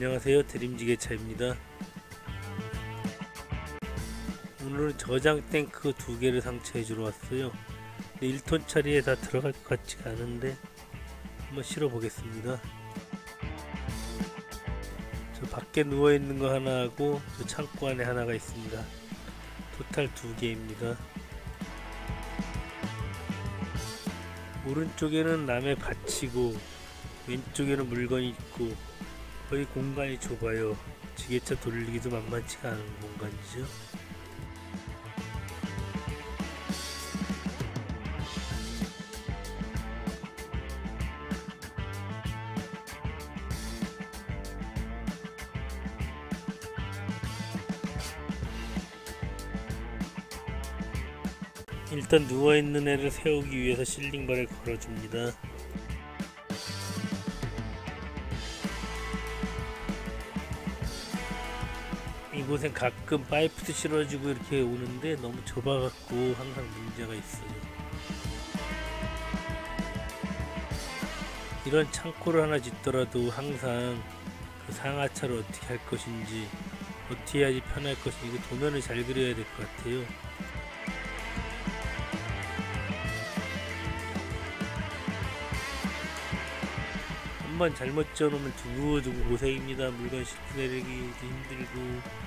안녕하세요, 드림지게차입니다. 오늘은 저장 탱크 2개를 상차해 주러 왔어요. 1톤짜리에 다 들어갈 것 같지가 않은데 한번 실어 보겠습니다. 저 밖에 누워있는 거 하나 하고 저 창고 안에 하나가 있습니다. 토탈 2개입니다 오른쪽에는 남의 밭이고 왼쪽에는 물건이 있고 거의 공간이 좁아요. 지게차 돌리기도 만만치가 않은 공간이죠. 일단 누워있는 애를 세우기 위해서 실링바를 걸어줍니다. 이곳엔 가끔 파이프도 실어주고 이렇게 오는데 너무 좁아갖고 항상 문제가 있어요. 이런 창고를 하나 짓더라도 항상 그 상하차를 어떻게 할 것인지, 어떻게 해야지 편할 것인지 도면을 잘 그려야 될 것 같아요. 한번 잘못 지어놓으면 두고두고 고생입니다. 물건 싣고 내리기도 힘들고.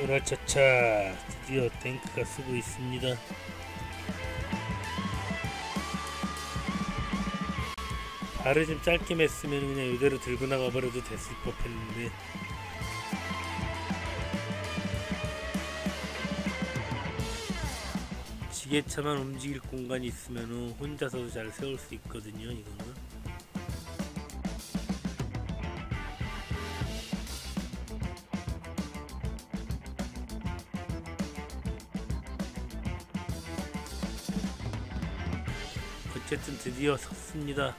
으라차차, 드디어 탱크가 쓰고 있습니다. 발을 좀 짧게 맸으면 그냥 이대로 들고 나가버려도 됐을 법했는데 지게차만 움직일 공간이 있으면 혼자서도 잘 세울 수 있거든요. 이거는 어쨌든 드디어 섰습니다.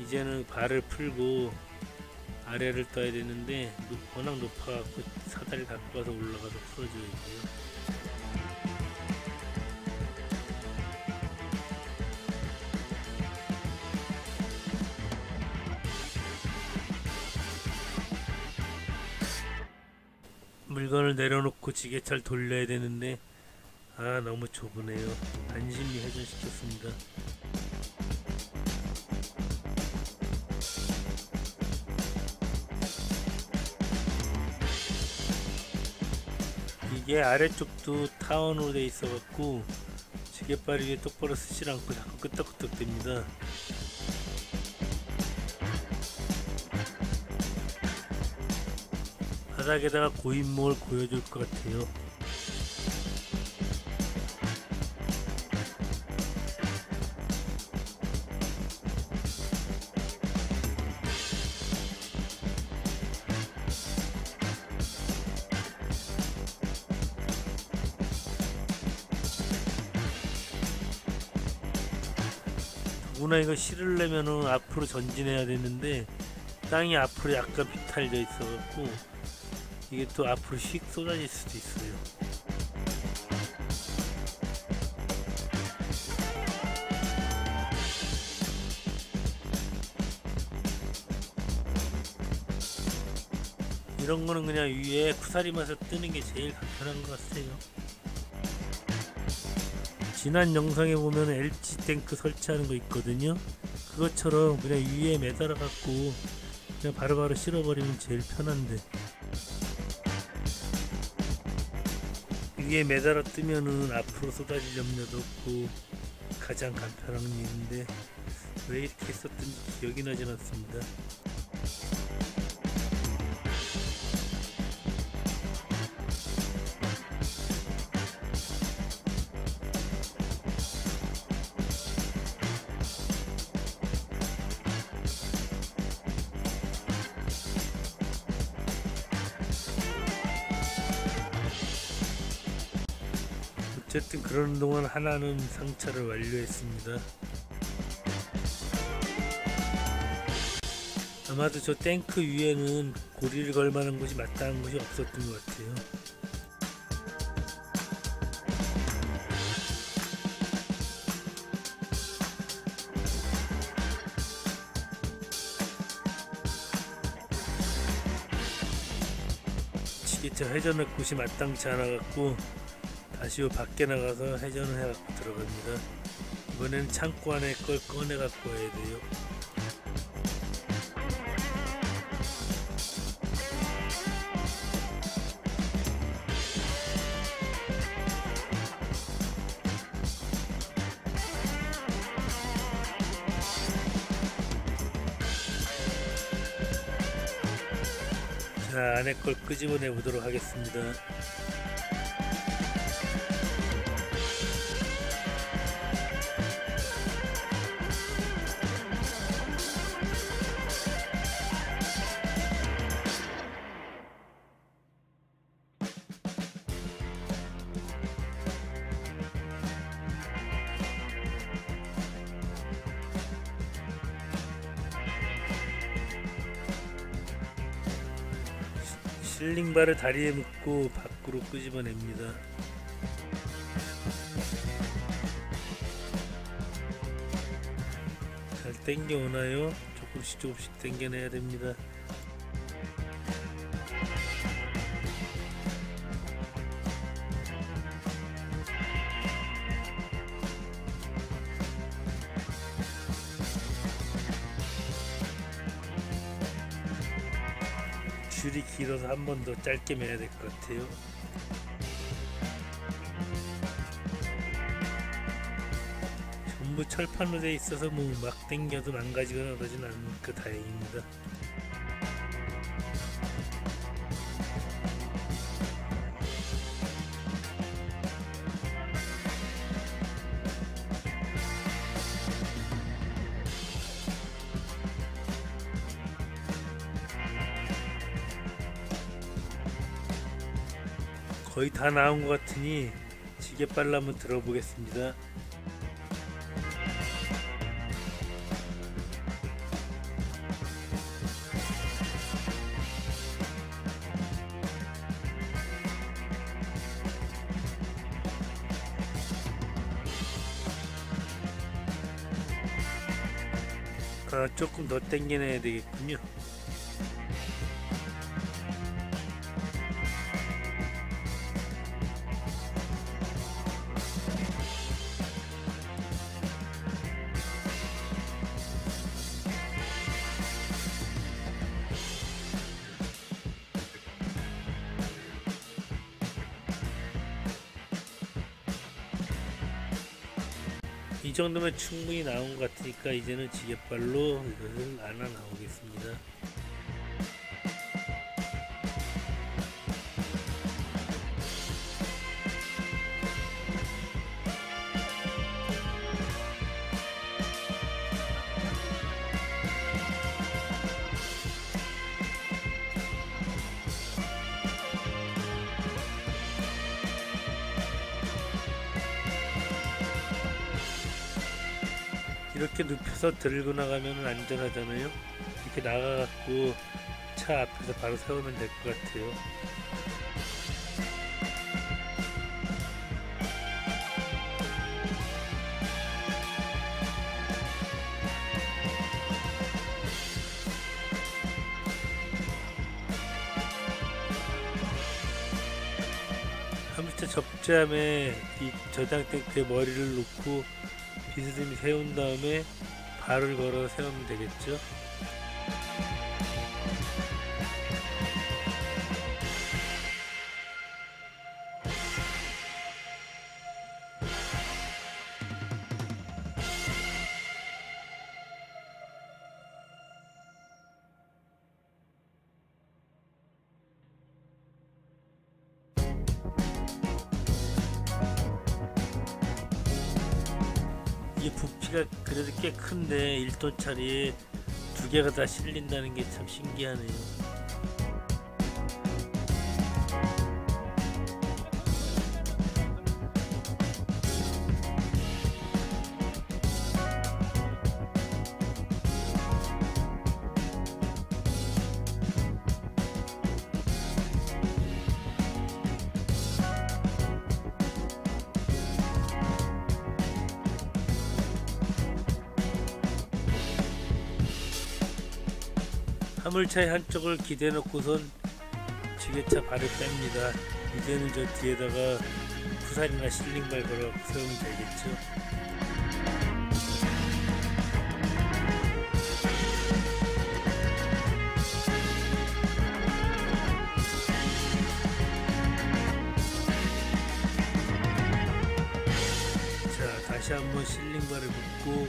이제는 발을 풀고 아래를 떠야 되는데 워낙 높아갖고 사다리 갖고 가서 올라가서 풀어줘야 돼요. 물건을 내려놓고 지게차를 돌려야 되는데 아, 너무 좁으네요. 안심히 회전시켰습니다. 이게 아래쪽도 타원으로 돼 있어 갖고 지게발 위에 똑바로 쓰질 않고 자꾸 끄떡끄떡 됩니다. 바닥에다가 고인목을 보여줄 것 같아요. 누구나 이거 실으려면은 앞으로 전진해야 되는데 땅이 앞으로 약간 비탈되어 있어갖고 이게 또 앞으로 휙 쏟아질 수도 있어요. 이런 거는 그냥 위에 쿠사리 마서 뜨는 게 제일 간편한 것 같아요. 지난 영상에 보면 LG 탱크 설치하는 거 있거든요. 그것처럼 그냥 위에 매달아 갖고 그냥 바로바로 실어버리면 제일 편한데 위에 매달아 뜨면은 앞으로 쏟아질 염려도 없고 가장 간편한 일인데 왜 이렇게 했었던지 기억이 나진 않습니다. 어쨌든 그러는 동안 하나는 상차를 완료했습니다. 아마도 저 탱크 위에는 고리를 걸 만한 곳이 마땅한 곳이 없었던 것 같아요. 기차 회전을 굿이 마땅치 않아갖고 다시 밖에 나가서 회전을 해갖고 들어갑니다. 이번에는 창고 안에 걸 꺼내갖고 해야 돼요. 자, 안에 걸 끄집어내 보도록 하겠습니다. 실링바를 다리에 묶고 밖으로 끄집어냅니다. 잘 당겨오나요? 조금씩 조금씩 당겨내야 됩니다. 줄이 길어서 한 번 더 짧게 매야 될 것 같아요. 전부 철판으로 돼 있어서 뭐 막 당겨도 망가지거나 그러진 않으니까 다행입니다. 거의 다 나온 것 같으니 지게빨로 한번 들어보겠습니다. 아, 조금 더 당겨내야 되겠군요. 이 정도면 충분히 나온 것 같으니까 이제는 지게발로 이것을 안아 나오겠습니다. 이렇게 눕혀서 들고 나가면 안전하잖아요. 이렇게 나가갖고 차 앞에서 바로 세우면 될 것 같아요. 하물며 접지함에 이 저장 탱크에 머리를 놓고 비스듬히 세운 다음에 발을 걸어 세우면 되겠죠. 이게 부피가 그래도 꽤 큰데 1톤짜리에 두 개가 다 실린다는 게 참 신기하네요. 화물차의 한쪽을 기대놓고선 지게차 발을 뺍니다. 이제는 저 뒤에다가 부산이나 실링발 걸어 세우면 되겠죠. 다시 한번 실링바를 묶고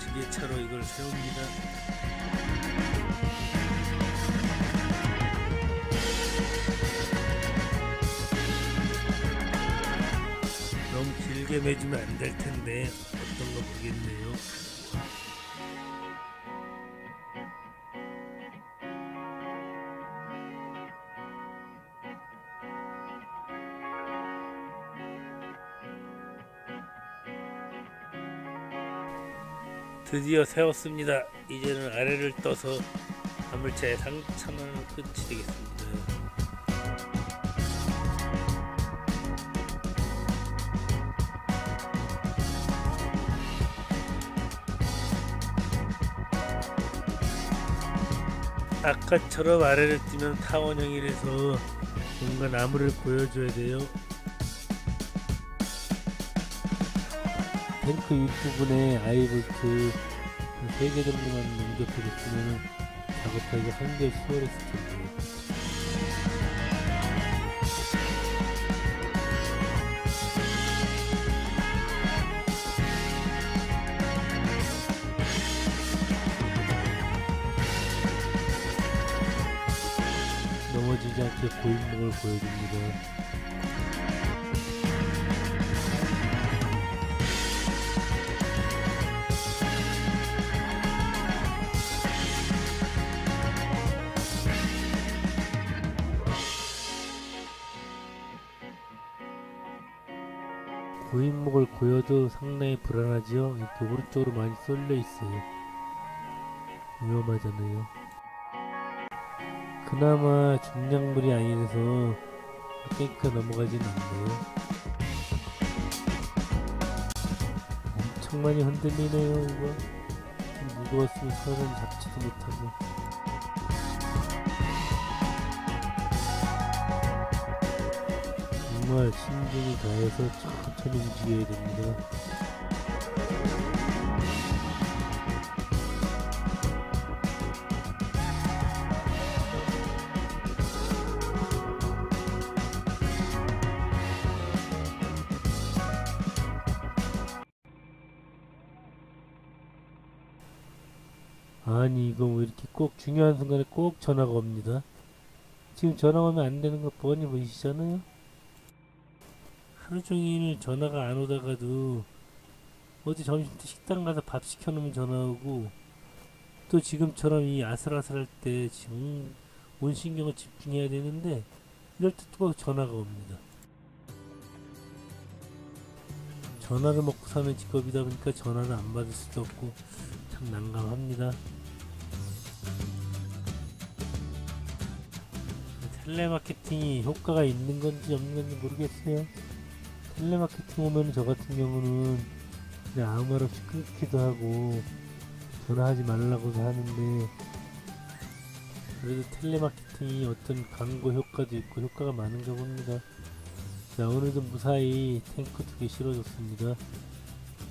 지게차로 이걸 세웁니다. 너무 길게 매주면 안 될 텐데 어떤가 보겠네요. 드디어 세웠습니다. 이제는 아래를 떠서 화물차의 상차만 끝이 되겠습니다. 아까처럼 아래를 뛰면 타원형이라서 뭔가 나무를 보여줘야 돼요. 탱크 윗부분에 아이볼트 3개 정도만 연결해줬으면 작업하기 한결 수월했을 텐데. 넘어지지 않게 고인목을 보여줍니다. 고인목을 고여도 상당히 불안하지요. 이렇게 오른쪽으로 많이 쏠려 있어요. 위험하잖아요. 그나마 중량물이 아니라서 탱크가 넘어가진 않네요. 엄청 많이 흔들리네요. 이거 좀 무거웠으면 사람 잡지도 못하고. 정말 신중히 다해서 천천히 움직여야 됩니다. 아니 이거 왜 이렇게 꼭 중요한 순간에 꼭 전화가 옵니다. 지금 전화 오면 안 되는 거 뻔히 보이시잖아요. 하루종일 전화가 안 오다가도 어제 점심때 식당 가서 밥 시켜놓으면 전화오고, 또 지금처럼 이 아슬아슬할 때 지금 온 신경을 집중해야 되는데 이럴 때 또 전화가 옵니다. 전화를 먹고 사는 직업이다 보니까 전화를 안 받을 수도 없고 참 난감합니다. 텔레마케팅이 효과가 있는 건지 없는 건지 모르겠어요. 텔레마케팅 오면 저 같은 경우는 그냥 아무 말 없이 끊기도 하고 전화하지 말라고도 하는데, 그래도 텔레마케팅이 어떤 광고 효과도 있고 효과가 많은가 봅니다. 자, 오늘도 무사히 탱크 2개 실어줬습니다.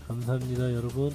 감사합니다 여러분.